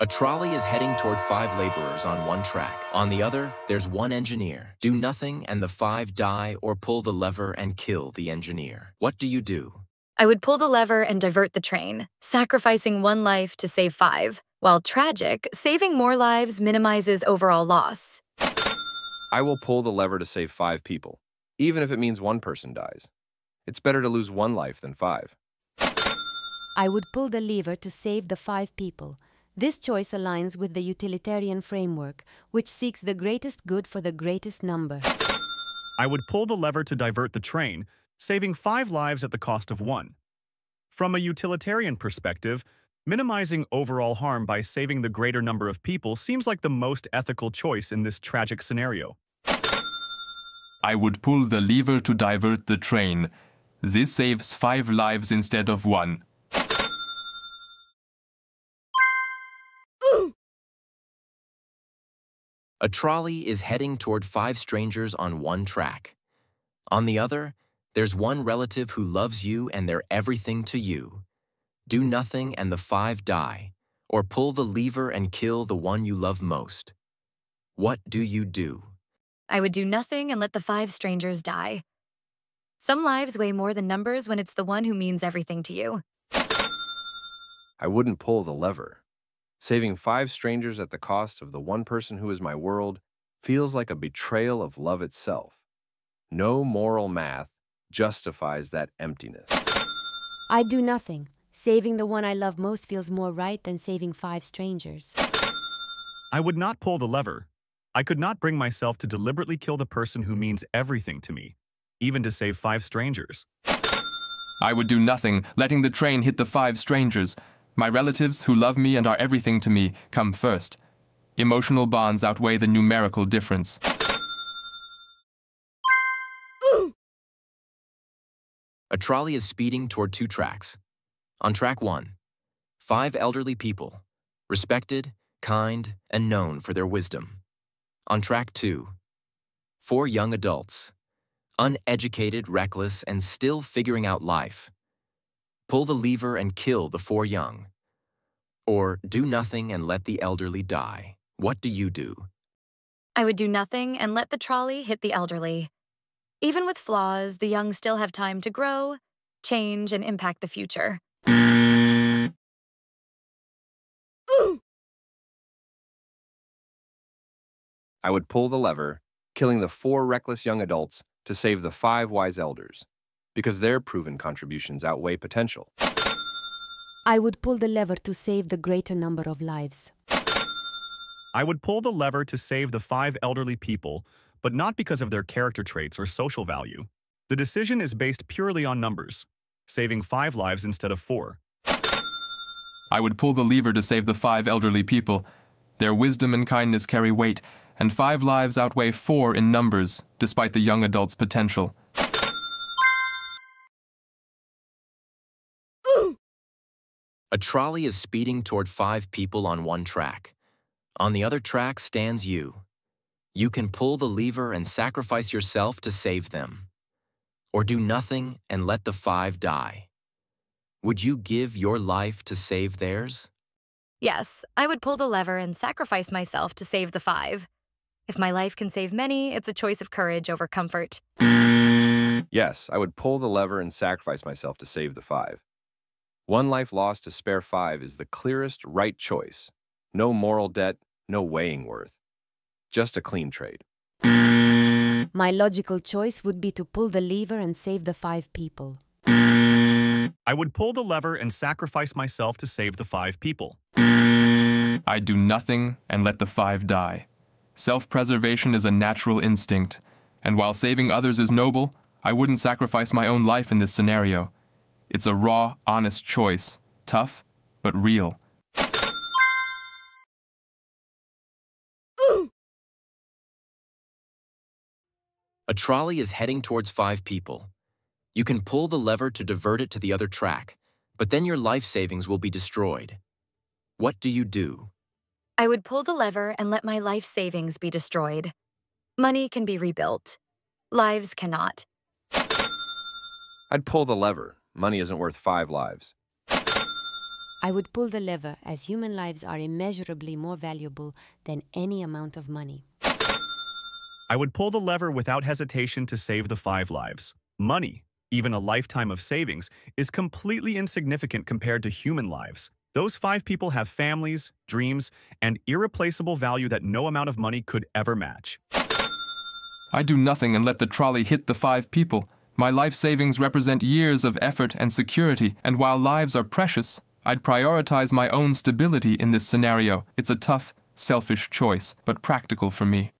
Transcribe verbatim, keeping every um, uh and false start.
A trolley is heading toward five laborers on one track. On the other, there's one engineer. Do nothing and the five die, or pull the lever and kill the engineer. What do you do? I would pull the lever and divert the train, sacrificing one life to save five. While tragic, saving more lives minimizes overall loss. I will pull the lever to save five people, even if it means one person dies. It's better to lose one life than five. I would pull the lever to save the five people. This choice aligns with the utilitarian framework, which seeks the greatest good for the greatest number. I would pull the lever to divert the train, saving five lives at the cost of one. From a utilitarian perspective, minimizing overall harm by saving the greater number of people seems like the most ethical choice in this tragic scenario. I would pull the lever to divert the train. This saves five lives instead of one. A trolley is heading toward five strangers on one track. On the other, there's one relative who loves you and they're everything to you. Do nothing and the five die, or pull the lever and kill the one you love most. What do you do? I would do nothing and let the five strangers die. Some lives weigh more than numbers when it's the one who means everything to you. I wouldn't pull the lever. Saving five strangers at the cost of the one person who is my world feels like a betrayal of love itself. No moral math justifies that emptiness. I do nothing. Saving the one I love most feels more right than saving five strangers. I would not pull the lever. I could not bring myself to deliberately kill the person who means everything to me, even to save five strangers. I would do nothing, letting the train hit the five strangers. My relatives, who love me and are everything to me, come first. Emotional bonds outweigh the numerical difference. Ooh. A trolley is speeding toward two tracks. On track one, five elderly people, respected, kind, and known for their wisdom. On track two, four young adults, uneducated, reckless, and still figuring out life. Pull the lever and kill the four young. Or do nothing and let the elderly die. What do you do? I would do nothing and let the trolley hit the elderly. Even with flaws, the young still have time to grow, change, and impact the future. Mm. I would pull the lever, killing the four reckless young adults to save the five wise elders, because their proven contributions outweigh potential. I would pull the lever to save the greater number of lives. I would pull the lever to save the five elderly people, but not because of their character traits or social value. The decision is based purely on numbers, saving five lives instead of four. I would pull the lever to save the five elderly people. Their wisdom and kindness carry weight, and five lives outweigh four in numbers, despite the young adult's potential. A trolley is speeding toward five people on one track. On the other track stands you. You can pull the lever and sacrifice yourself to save them. Or do nothing and let the five die. Would you give your life to save theirs? Yes, I would pull the lever and sacrifice myself to save the five. If my life can save many, it's a choice of courage over comfort. Yes, I would pull the lever and sacrifice myself to save the five. One life lost to spare five is the clearest right choice. No moral debt, no weighing worth. Just a clean trade. My logical choice would be to pull the lever and save the five people. I would pull the lever and sacrifice myself to save the five people. I do nothing and let the five die. Self-preservation is a natural instinct, and while saving others is noble, I wouldn't sacrifice my own life in this scenario. It's a raw, honest choice. Tough, but real. Ooh. A trolley is heading towards five people. You can pull the lever to divert it to the other track, but then your life savings will be destroyed. What do you do? I would pull the lever and let my life savings be destroyed. Money can be rebuilt. Lives cannot. I'd pull the lever. Money isn't worth five lives. I would pull the lever, as human lives are immeasurably more valuable than any amount of money. I would pull the lever without hesitation to save the five lives. Money, even a lifetime of savings, is completely insignificant compared to human lives. Those five people have families, dreams, and irreplaceable value that no amount of money could ever match. I do nothing and let the trolley hit the five people. My life savings represent years of effort and security, and while lives are precious, I'd prioritize my own stability in this scenario. It's a tough, selfish choice, but practical for me.